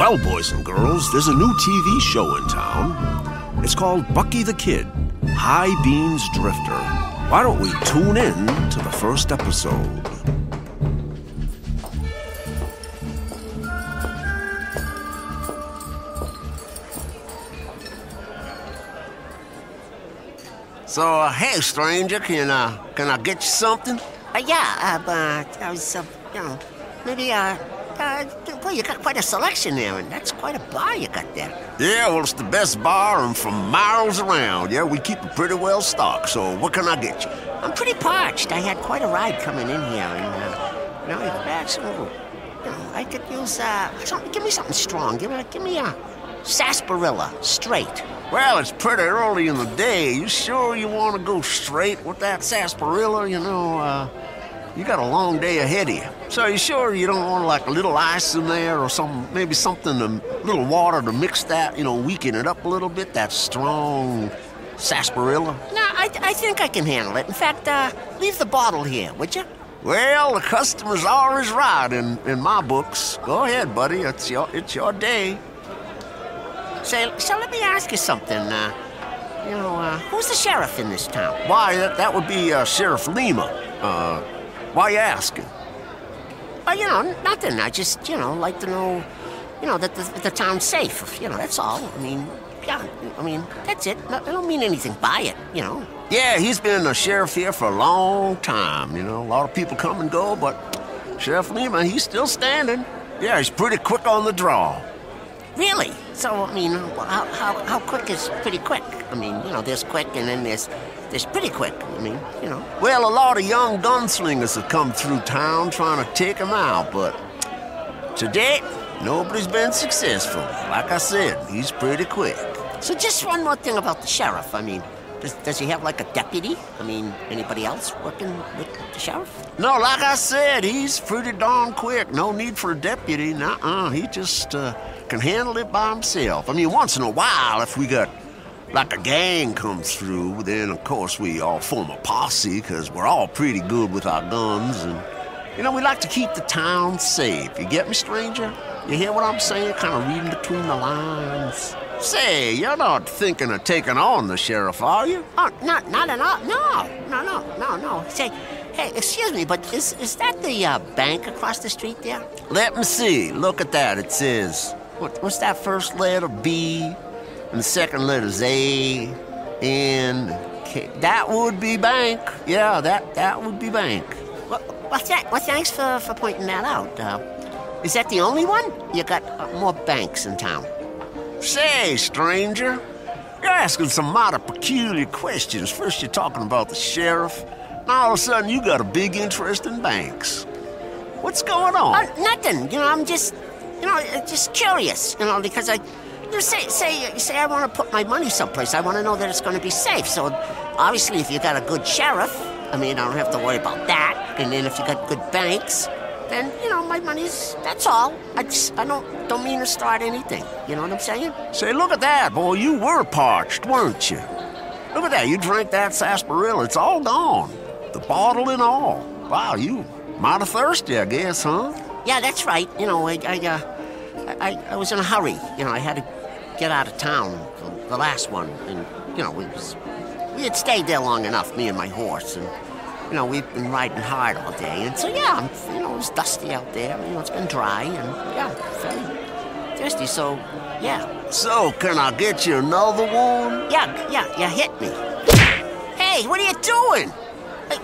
Well, boys and girls, there's a new TV show in town. It's called Bucky the Kid, High Plains Drifter. Why don't we tune in to the first episode? So, hey, stranger, can I get you something? Well, you got quite a selection there, and that's quite a bar you got there. Yeah, well, it's the best bar and from miles around. Yeah, we keep it pretty well stocked, so what can I get you? I'm pretty parched. I had quite a ride coming in here, and, I could use, give me something strong. Give me sarsaparilla, straight. Well, it's pretty early in the day. You sure you want to go straight with that sarsaparilla? You got a long day ahead of you. So you sure you don't want, like, a little ice in there or a little water to mix that, weaken it up a little bit, that strong sarsaparilla? No, I think I can handle it. In fact, leave the bottle here, would you? Well, the customer's always right in my books. Go ahead, buddy. It's your day. So let me ask you something. Who's the sheriff in this town? Why, that would be Sheriff Lima. Why you asking? Oh, nothing. I just, like to know, that the town's safe. That's all. That's it. I don't mean anything by it, Yeah, he's been a sheriff here for a long time, A lot of people come and go, but Sheriff Lehman, he's still standing. Yeah, he's pretty quick on the draw. Really? So, how quick is pretty quick? There's quick and then there's pretty quick, Well, a lot of young gunslingers have come through town trying to take him out, but to date, nobody's been successful. Like I said, he's pretty quick. So just one more thing about the sheriff. Does he have, like, a deputy? Anybody else working with the sheriff? No, like I said, he's pretty darn quick. No need for a deputy. Nuh-uh. He just can handle it by himself. Once in a while, if we got, like, a gang comes through, then, of course, we all form a posse because we're all pretty good with our guns. And, we like to keep the town safe. You get me, stranger? You hear what I'm saying? Kind of reading between the lines. Say, you're not thinking of taking on the sheriff, are you? Oh, not at all. No. Say, hey, excuse me, but is that the bank across the street there? Let me see. Look at that. It says, what's that first letter? B, and the second letter's A, N, K. That would be bank. Yeah, that would be bank. What's that? Well, thanks for pointing that out. Is that the only one? You got more banks in town. Say, stranger, you're asking some mighty peculiar questions. First you're talking about the sheriff, and all of a sudden you got a big interest in banks. What's going on? Nothing. I'm just, just curious, because say I want to put my money someplace. I want to know that it's going to be safe. So obviously if you got a good sheriff, I don't have to worry about that. And then if you got good banks, then, my money's, that's all. I don't mean to start anything. You know what I'm saying? Say, look at that, boy. You were parched, weren't you? Look at that. You drank that sarsaparilla. It's all gone. The bottle and all. Wow, you mighty thirsty, I guess, huh? Yeah, that's right. I was in a hurry. I had to get out of town, the last one. And, we had stayed there long enough, me and my horse, and... we've been riding hard all day, and so, yeah, it's dusty out there. It's been dry, and, yeah, very thirsty, so, yeah. So, can I get you another one? Yeah, hit me. Hey, what are you doing?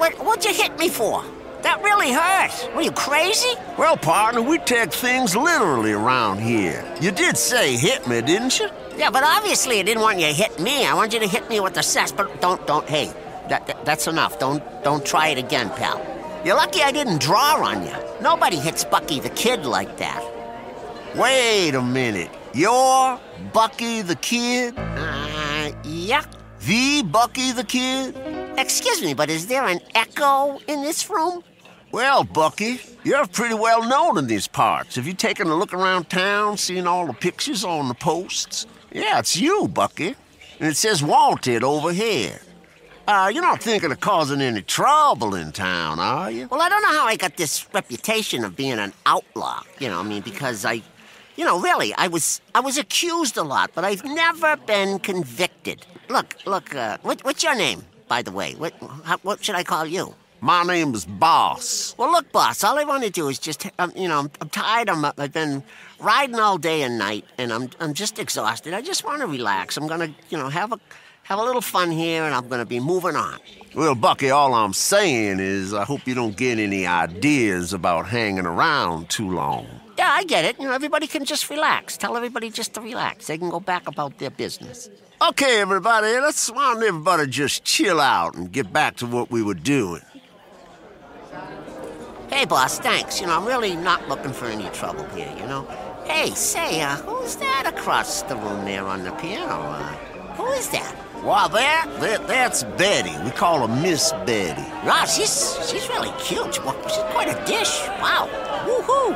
What'd you hit me for? That really hurt. Were you crazy? Well, partner, we take things literally around here. You did say hit me, didn't you? Yeah, but obviously I didn't want you to hit me. I want you to hit me with the sarsaparilla, but don't, hey. That's enough. Don't try it again, pal. You're lucky I didn't draw on you. Nobody hits Bucky the Kid like that. Wait a minute. You're Bucky the Kid? Yeah. The Bucky the Kid? Excuse me, but is there an echo in this room? Well, Bucky, you're pretty well known in these parts. Have you taken a look around town, seen all the pictures on the posts? Yeah, it's you, Bucky. And it says wanted over here. You're not thinking of causing any trouble in town, are you? Well, I don't know how I got this reputation of being an outlaw, because I, You know, really, I was accused a lot, but I've never been convicted. What's your name, by the way? What should I call you? My name's Boss. Well, look, Boss, all I want to do is just, I'm tired. I've been riding all day and night, and I'm just exhausted. I just want to relax. I'm gonna, have a little fun here, and I'm gonna be moving on. Well, Bucky, all I'm saying is I hope you don't get any ideas about hanging around too long. Yeah, I get it. Everybody can just relax. Tell everybody just to relax. They can go back about their business. Okay, everybody, why don't everybody just chill out and get back to what we were doing. Hey, Boss, thanks. I'm really not looking for any trouble here, Hey, say, who's that across the room there on the piano? Who is that? Why, that's Betty. We call her Miss Betty. Wow, she's really cute. She's quite a dish. Wow. Woo-hoo.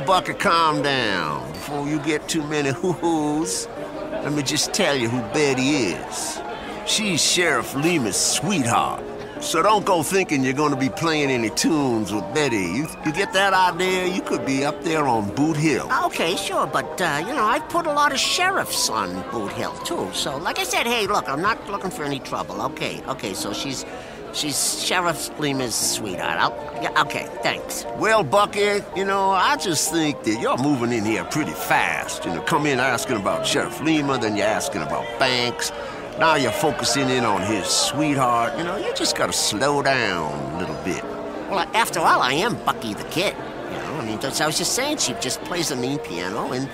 Bucky, calm down. Before you get too many hoo-hoos, let me just tell you who Betty is. She's Sheriff Lima's sweetheart. So don't go thinking you're going to be playing any tunes with Betty. You get that idea? You could be up there on Boot Hill. Okay, sure, but, I put a lot of sheriffs on Boot Hill, too. So, like I said, hey, look, I'm not looking for any trouble. Okay, so she's Sheriff Lima's sweetheart. Okay, thanks. Well, Bucky, I just think that you're moving in here pretty fast. Come in asking about Sheriff Lima, then you're asking about banks. Now you're focusing in on his sweetheart. You just gotta slow down a little bit. Well, after all, I am Bucky the Kid. I was just saying, she just plays a mean piano, and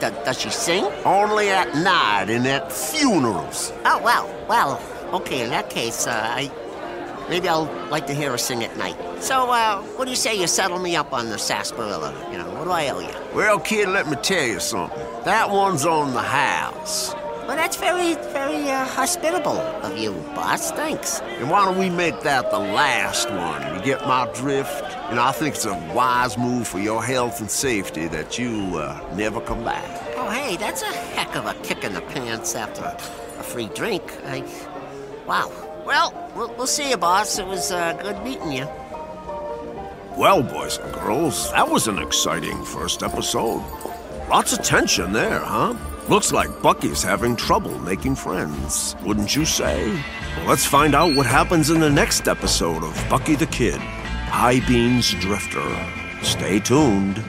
does she sing? Only at night and at funerals. Oh, well, okay, in that case, maybe I'll like to hear her sing at night. So, what do you say you settle me up on the sarsaparilla? What do I owe you? Well, kid, let me tell you something. That one's on the house. Well, that's very, very hospitable of you, Boss. Thanks. And why don't we make that the last one? You get my drift? I think it's a wise move for your health and safety that you never come back. Oh, hey, that's a heck of a kick in the pants after a free drink. Wow. Well, we'll see you, Boss. It was good meeting you. Well, boys and girls, that was an exciting first episode. Lots of tension there, huh? Looks like Bucky's having trouble making friends, wouldn't you say? Well, let's find out what happens in the next episode of Bucky the Kid, High Plains Drifter. Stay tuned.